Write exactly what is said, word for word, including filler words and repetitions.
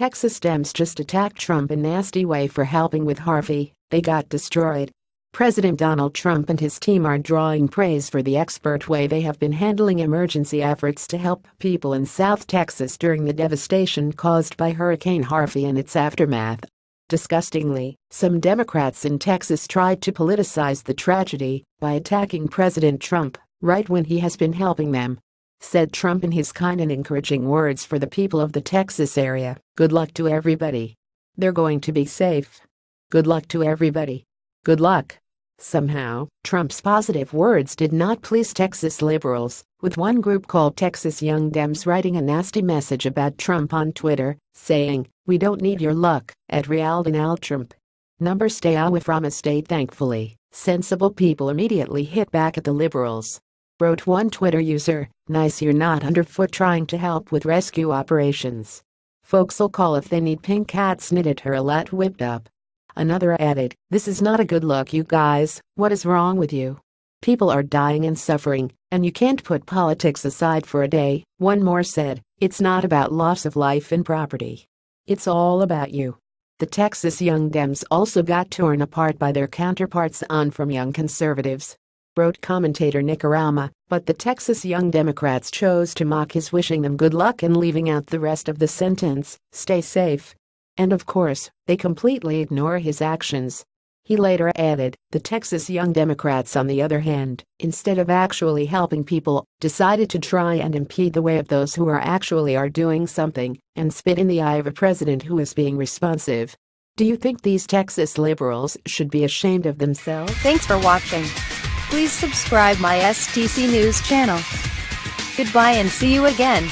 Texas Dems just attacked Trump in a nasty way for helping with Harvey. They got destroyed. President Donald Trump and his team are drawing praise for the expert way they have been handling emergency efforts to help people in South Texas during the devastation caused by Hurricane Harvey and its aftermath. Disgustingly, some Democrats in Texas tried to politicize the tragedy by attacking President Trump right when he has been helping them. Said Trump in his kind and encouraging words for the people of the Texas area, "Good luck to everybody. They're going to be safe. Good luck to everybody. Good luck." Somehow, Trump's positive words did not please Texas liberals, with one group called Texas Young Dems writing a nasty message about Trump on Twitter, saying, "We don't need your luck, at Real Donald Trump. Number stay away from us." Stay thankfully, sensible people immediately hit back at the liberals. Wrote one Twitter user, "Nice you're not underfoot trying to help with rescue operations. Folks'll call if they need pink hats knitted her a lot whipped up." Another added, "This is not a good look you guys, what is wrong with you? People are dying and suffering, and you can't put politics aside for a day." One more said, "It's not about loss of life and property. It's all about you." The Texas Young Dems also got torn apart by their counterparts on from Young Conservatives. Wrote commentator Nick Arama, but the Texas Young Democrats chose to mock his wishing them good luck and leaving out the rest of the sentence, "Stay safe." And of course, they completely ignore his actions. He later added, the Texas Young Democrats on the other hand, instead of actually helping people, decided to try and impede the way of those who are actually are doing something and spit in the eye of a president who is being responsive. Do you think these Texas liberals should be ashamed of themselves? Thanks for watching. Please subscribe my S T C News channel. Goodbye and see you again.